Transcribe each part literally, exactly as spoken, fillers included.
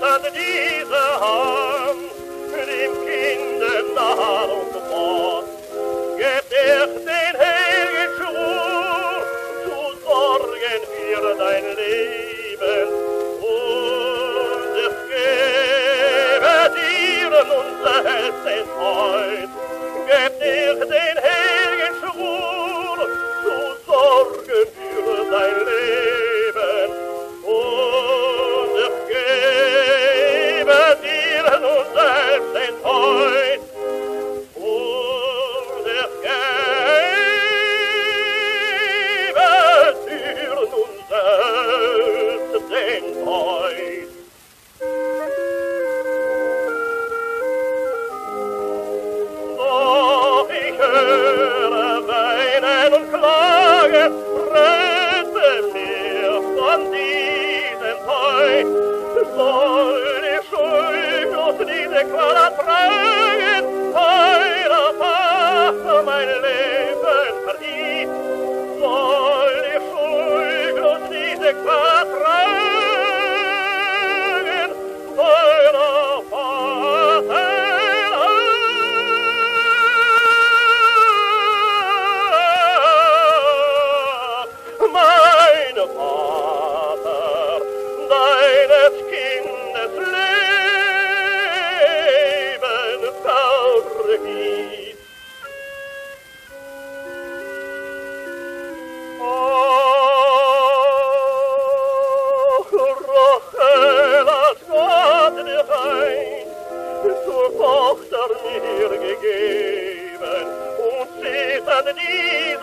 hat diese Hand dem Kinde nah und wort. Gebt er den heiligen Schwur, zu sorgen für dein Leben. Und ich gebe dir unser Herz des Heut. Gebt er den heiligen Schwur, zu sorgen für dein Leben. Und ich gebe dir unser Herz des Heut.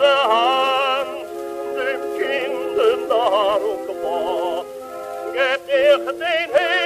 Hand dem Kind darum gebot, gebt ihr den Herrn